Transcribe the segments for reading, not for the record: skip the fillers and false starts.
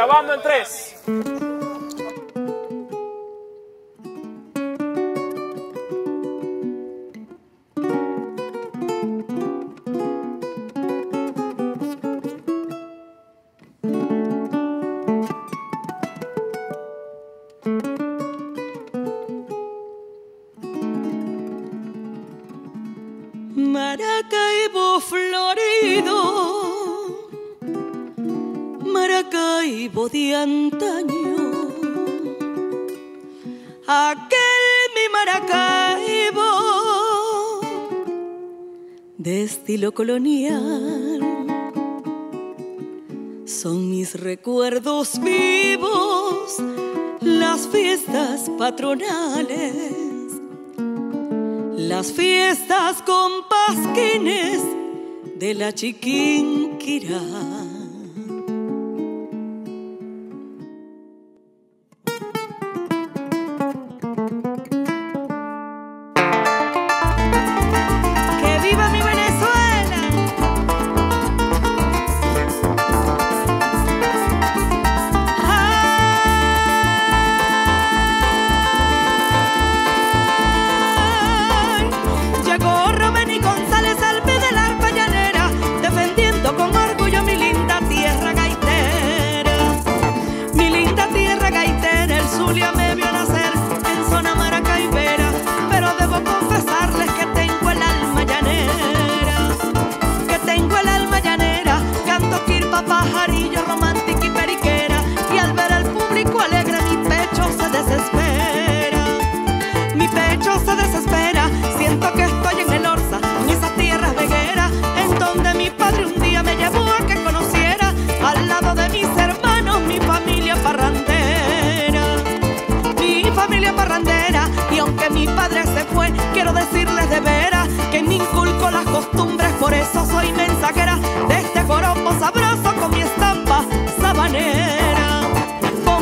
Grabando en 3. Maracaibo florido, Maracaibo de antaño, aquel mi Maracaibo de estilo colonial, son mis recuerdos vivos, las fiestas patronales, las fiestas con pasquines de la Chiquinquirá. Pajarillo romántico y periquera, y al ver al público alegre mi pecho se desespera. Mi pecho se desespera, siento que estoy en el Orza, en esas tierras vegueras, en donde mi padre un día me llevó a que conociera, al lado de mis hermanos, mi familia parrandera. Mi familia parrandera, y aunque mi padre se fue, quiero decirles de veras que me inculco las costumbres, por eso soy mensajera de este joropo sabroso. Con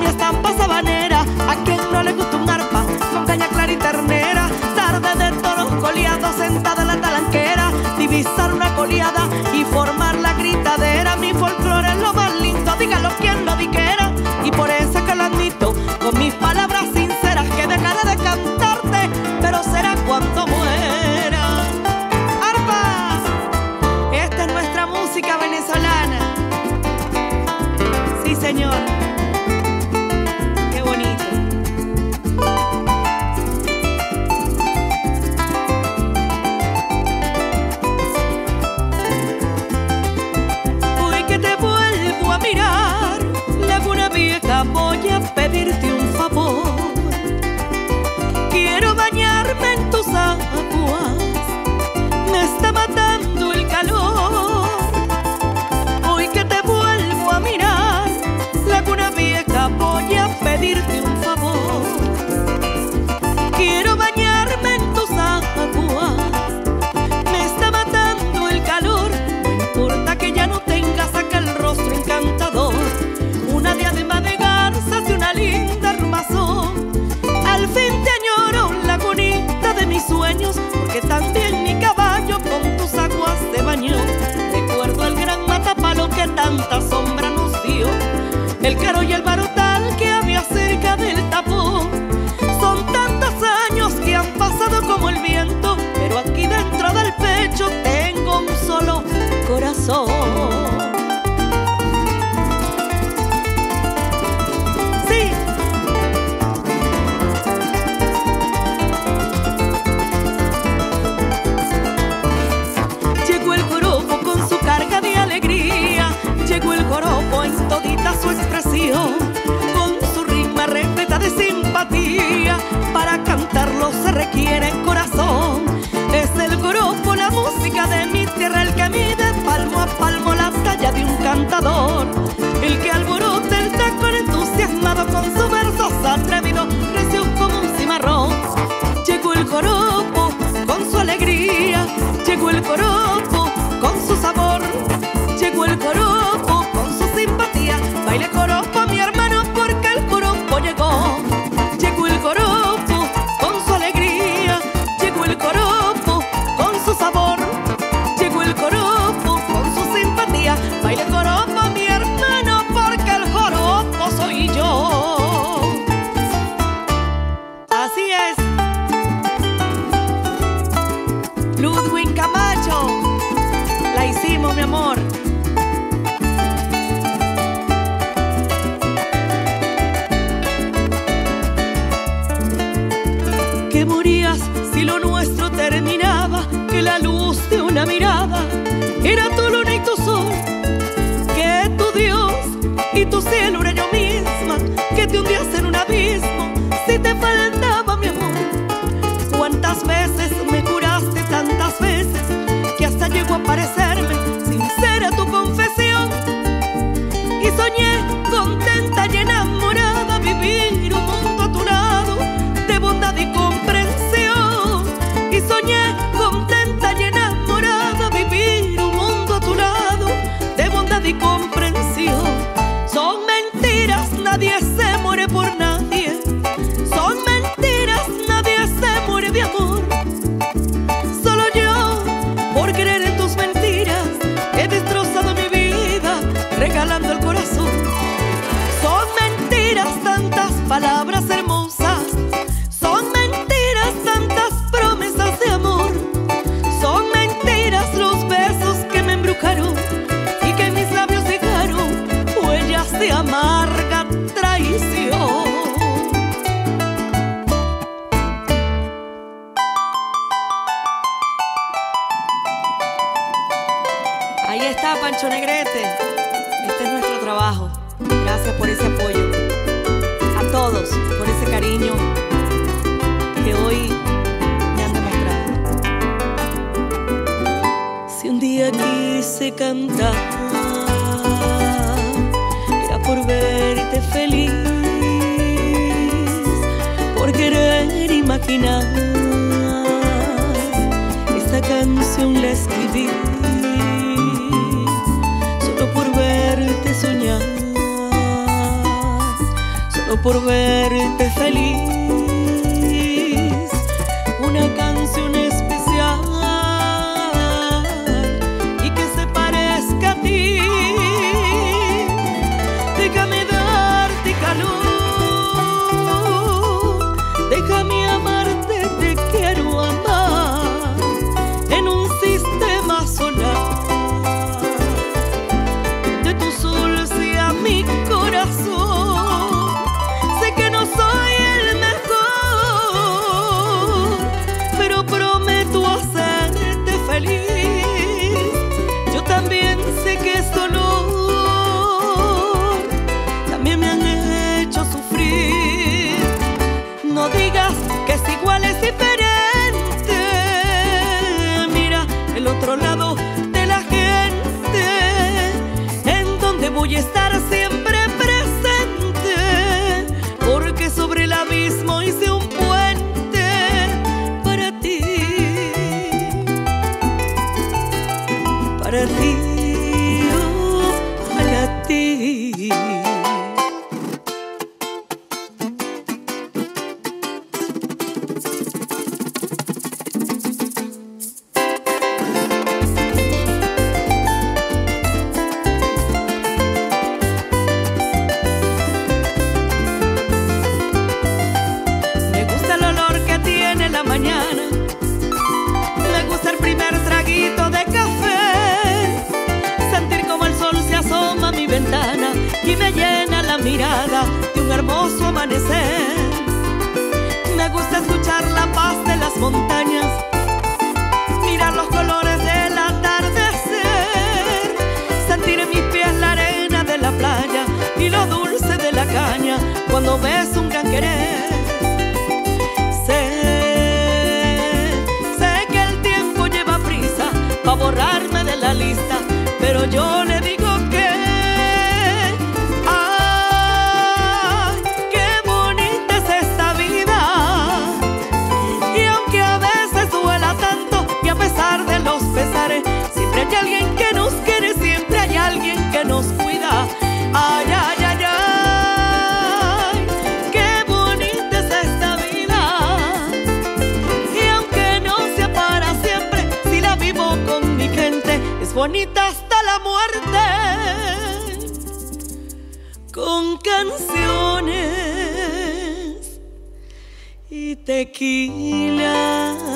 mi estampa sabanera, a quien no le gusta un arpa, con caña clara y ternera, tarde de toros coleados, sentada en la talanquera, divisar una coleada y formar la gritadera. Mi folclore es lo más lindo, dígalo quien lo dijera, y por eso es que lo admito con mis palabras sinceras, que dejaré de cantarte, pero será cuando muera. ¡Arpa! Esta es nuestra música venezolana. Señor, qué bonito. Hoy que te vuelvo a mirar, laguna vieja, voy a pedirte un favor. Quiero bañarme en tus aguas, me está matando el calor. Hoy que te vuelvo a mirar, laguna vieja, voy a pedirte un favor. Quiero bañarme en tus aguas, me está matando el calor. No importa que ya no tengas aquel rostro encantador, una diadema de garzas y una linda armazón. Al fin te añoro, lagunita de mis sueños, porque también mi caballo con tus aguas se bañó. Recuerdo al gran matapalo que tanta sombra nos dio, el caro y el barutal que había cerca del tapón. Son tantos años que han pasado como el viento, pero aquí dentro del pecho tengo un solo corazón. En todita su expresión, con su rima repleta de simpatía, para cantarlo se requiere corazón. Es el joropo, la música de mi tierra, el que mide palmo a palmo la talla de un cantador, el que alborota el tacón entusiasmado con su verso atrevido, recio como un cimarrón. Llegó el joropo con su alegría, llegó el joropo con su sabor, llegó el joropo simpatía, baile joropo mi hermano, porque el joropo llegó. Llegó el joropo con su alegría, llegó el joropo con su sabor, llegó el joropo con su simpatía, baile joropo mi hermano, porque el joropo que morías si lo nuestro terminaba, que la luz de una mirada era tu luna y tu sol, que tu Dios y tu cielo era yo misma, que te hundías en un abismo si te faltaba mi amor. Cuántas veces me curaste, tantas veces que hasta llegó a parecerme sincera tu confesión, y soñé contenta y enamorada vivir un mundo a tu lado de bondad y comprensión, y soñé contenta y enamorada vivir un mundo a tu lado de bondad y comprensión. Son mentiras, nadie se muere por nadie, son mentiras, nadie se muere de amor. Solo yo, por creer en tus mentiras, he destrozado mi vida regalando el corazón. Son mentiras tantas palabras hermosas, son mentiras tantas promesas de amor, son mentiras los besos que me embrujaron y que en mis labios dejaron huellas de amarga traición. Ahí está, Pancho Negrete. Este es nuestro trabajo. Gracias por ese apoyo. A todos por ese cariño que hoy me han demostrado. Si un día quise cantar, era por verte feliz, por querer imaginar. Esta canción la escribí solo por verte soñar, solo por verte feliz. Una canción especial y que se parezca a ti. Déjame darte calor, déjame amarte, te quiero amar en un sistema solar. Tu sol sea mi corazón, sé que no soy el mejor, pero prometo hacerte feliz. Yo también sé que es dolor, también me han hecho sufrir. No digas que es igual, es diferente. Mira el otro lado de la gente, voy a estar siempre presente, porque sobre el abismo hice un puente para ti, para ti, oh, para ti. Y me llena la mirada de un hermoso amanecer. Me gusta escuchar la paz de las montañas, mirar los colores del atardecer, sentir en mis pies la arena de la playa y lo dulce de la caña cuando ves un gran querer. Sé que el tiempo lleva prisa pa' borrarme de la lista, pero yo le digo siempre hay alguien que nos quiere, siempre hay alguien que nos cuida. Ay, ay, ay, ay, qué bonita es esta vida. Y aunque no sea para siempre, si la vivo con mi gente, es bonita hasta la muerte. Con canciones y tequila.